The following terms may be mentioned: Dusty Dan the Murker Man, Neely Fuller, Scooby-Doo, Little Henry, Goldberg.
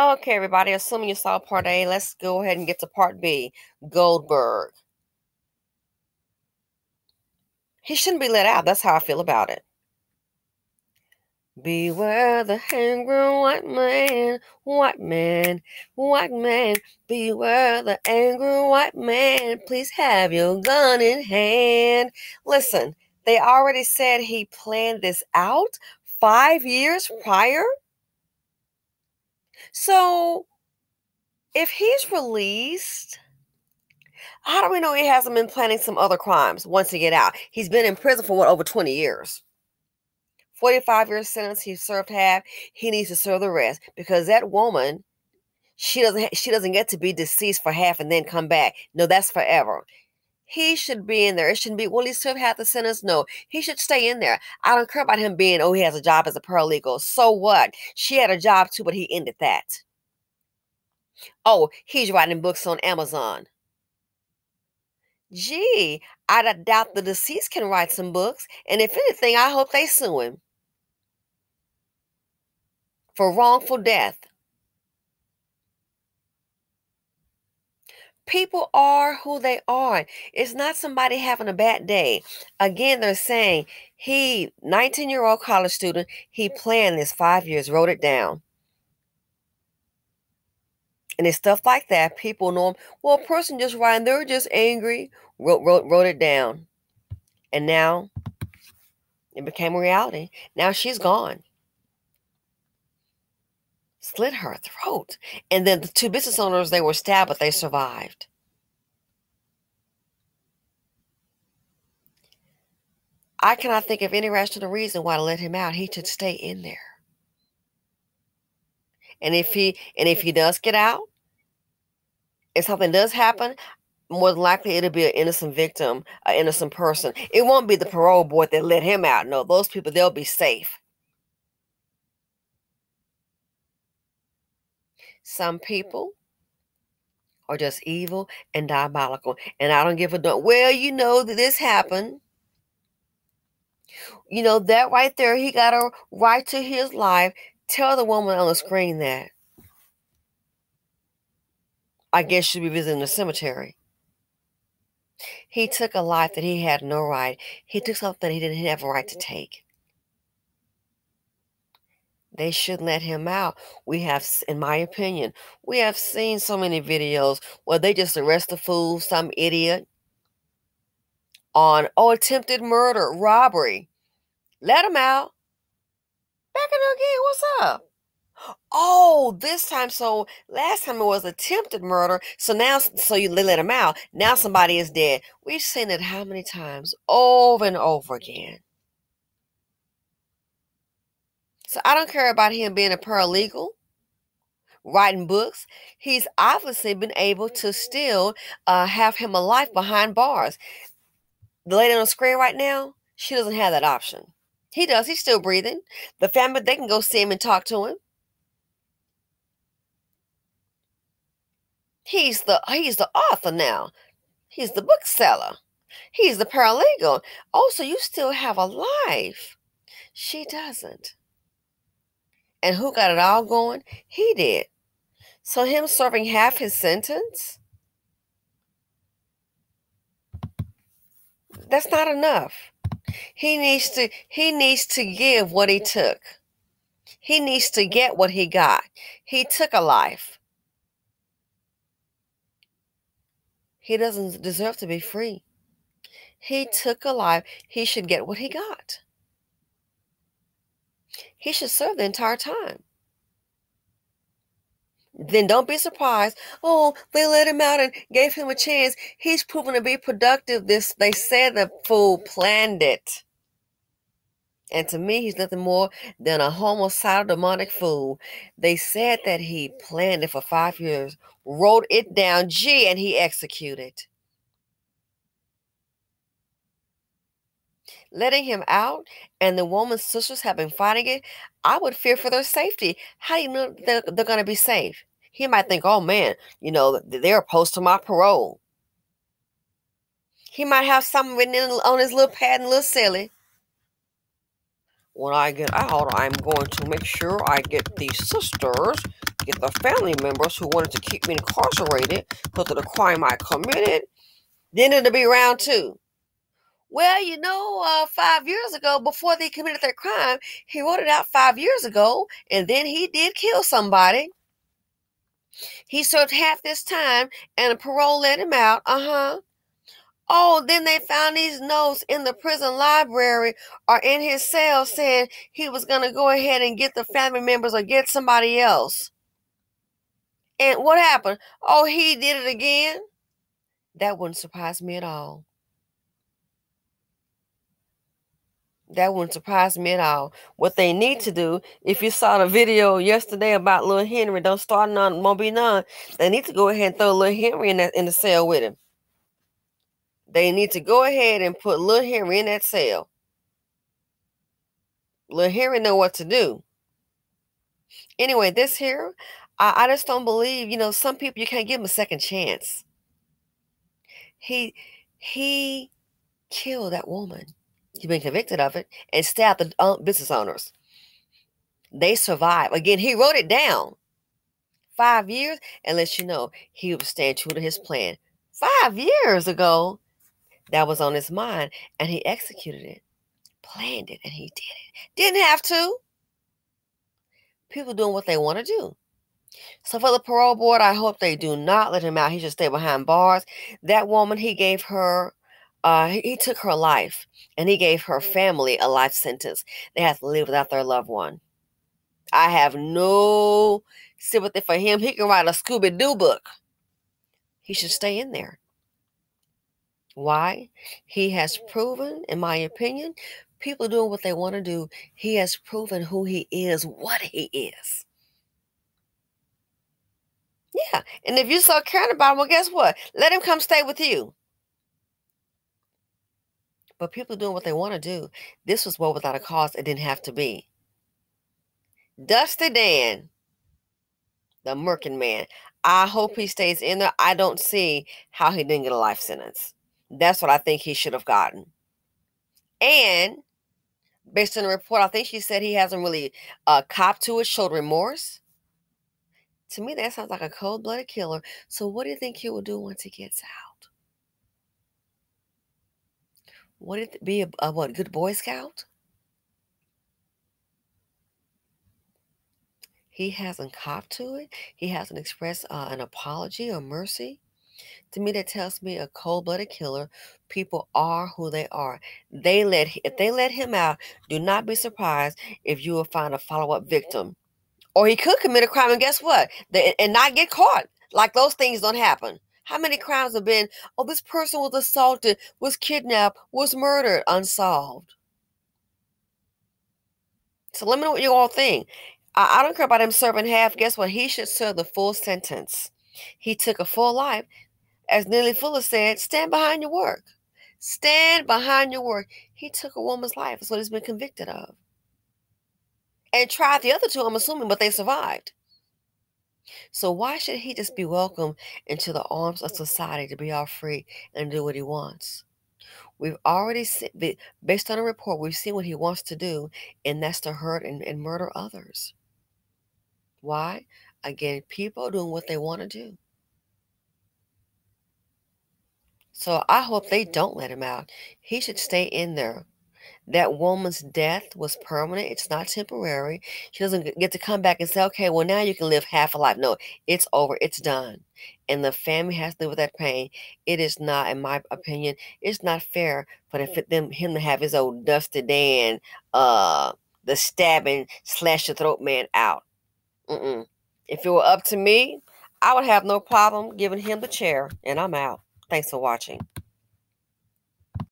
Okay, everybody, assuming you saw part A, let's go ahead and get to part B, Goldberg. He shouldn't be let out. That's how I feel about it. Beware the angry white man, white man, white man. Beware the angry white man. Please have your gun in hand. Listen, they already said he planned this out 5 years prior. So if he's released, how do we know he hasn't been planning some other crimes once he gets out? He's been in prison for, what, over 20 years. 45-year sentence, he served half. He needs to serve the rest because that woman, she doesn't get to be deceased for half and then come back. No, that's forever. He should be in there. It shouldn't be, will he serve half the sentence? No, he should stay in there. I don't care about him being, oh, he has a job as a paralegal. So what? She had a job too, but he ended that. Oh, he's writing books on Amazon. Gee, I doubt the deceased can write some books. And if anything, I hope they sue him for wrongful death. People are who they are. It's not somebody having a bad day. Again, they're saying he, 19-year-old college student, he planned this 5 years, wrote it down. And it's stuff like that. People know him. Well, a person just writing, they're just angry, wrote it down. And now it became a reality. Now she's gone. Slit her throat. And then the two business owners, they were stabbed, but they survived. I cannot think of any rational reason why to let him out. He should stay in there. And if he does get out, if something does happen, more than likely it'll be an innocent victim, an innocent person. It won't be the parole board that let him out. No, those people, they'll be safe. Some people are just evil and diabolical. And I don't give a damn. Well, you know that this happened. You know that right there, he got a right to his life. Tell the woman on the screen that. I guess she'll be visiting the cemetery. He took a life that he had no right. He took something he didn't have a right to take. They should let him out. We have, in my opinion, we have seen so many videos where they just arrest a fool, some idiot, on, oh, attempted murder, robbery. Let him out. Back in again, what's up? Oh, this time, so last time it was attempted murder, so now, so you let him out. Now somebody is dead. We've seen it how many times? Over and over again. So I don't care about him being a paralegal, writing books. He's obviously been able to still have him a life behind bars. The lady on the screen right now, she doesn't have that option. He does. He's still breathing. The family, they can go see him and talk to him. He's the author now. He's the bookseller. He's the paralegal. Oh, so you still have a life. She doesn't. And who got it all going? He did. So him serving half his sentence, that's not enough. He needs to give what he took. He needs to get what he got. He took a life. He doesn't deserve to be free. He took a life. He should get what he got. He should serve the entire time. Then don't be surprised. Oh, they let him out and gave him a chance. He's proven to be productive. This, they said the fool planned it. And to me, he's nothing more than a homicidal, demonic fool. They said that he planned it for 5 years, wrote it down, gee, and he executed. Letting him out and the woman's sisters have been fighting it, I would fear for their safety. How do you know they're going to be safe? He might think, oh man, you know, they're opposed to my parole. He might have something written in on his little pad and little silly. When I get out, I'm going to make sure I get these sisters get the family members who wanted to keep me incarcerated because of the crime I committed, then it'll be round two. Well, 5 years ago, before they committed their crime, he wrote it out 5 years ago, and then he did kill somebody. He served half this time, and a parole let him out. Oh, then they found these notes in the prison library or in his cell saying he was going to go ahead and get the family members or get somebody else. And what happened? Oh, he did it again? That wouldn't surprise me at all. That wouldn't surprise me at all. What they need to do, if you saw the video yesterday about Little Henry, don't start none, won't be none. They need to go ahead and throw Little Henry in the cell with him. They need to go ahead and put Little Henry in that cell. Little Henry know what to do. Anyway, this here, I just don't believe, some people, you can't give him a second chance. He killed that woman. He's been convicted of it and stabbed the business owners. They survived. Again, he wrote it down. 5 years, and lets you know he would stand true to his plan. 5 years ago, that was on his mind, and he executed it, planned it, and he did it. Didn't have to. People doing what they want to do. So for the parole board, I hope they do not let him out. He should stay behind bars. That woman, he gave her... he took her life, and he gave her family a life sentence. They have to live without their loved one. I have no sympathy for him. He can write a Scooby-Doo book. He should stay in there. Why? He has proven, in my opinion, people doing what they want to do, he has proven who he is, what he is. Yeah, and if you're so caring about him, well, guess what? Let him come stay with you. But people doing what they want to do. This was well without a cause. It didn't have to be. Dusty Dan, the Murker Man. I hope he stays in there. I don't see how he didn't get a life sentence. That's what I think he should have gotten. And based on the report, I think she said he hasn't really copped to it, showed remorse. To me, that sounds like a cold-blooded killer. So what do you think he will do once he gets out? Would it be a good Boy Scout? He hasn't copped to it. He hasn't expressed an apology or mercy. To me, that tells me a cold-blooded killer. People are who they are. If they let him out, do not be surprised if you will find a follow-up victim. Or he could commit a crime, and guess what? And not get caught. Like those things don't happen. How many crimes have been, oh, this person was assaulted, was kidnapped, was murdered, unsolved? So let me know what you all think. I don't care about him serving half. Guess what? He should serve the full sentence. He took a full life. As Neely Fuller said, stand behind your work. Stand behind your work. He took a woman's life. That's what he's been convicted of. And tried the other two, I'm assuming, but they survived. So why should he just be welcomed into the arms of society to be all free and do what he wants? We've already seen, based on a report, we've seen what he wants to do, and that's to hurt and murder others. Why? Again, people are doing what they want to do. So I hope they don't let him out. He should stay in there. That woman's death was permanent. It's not temporary. She doesn't get to come back and say, okay, well, now you can live half a life. No, it's over. It's done. And the family has to live with that pain. It is not, in my opinion, it's not fair for him to have his old Dusty Dan, the stabbing, slash your throat man out. If it were up to me, I would have no problem giving him the chair, and I'm out. Thanks for watching.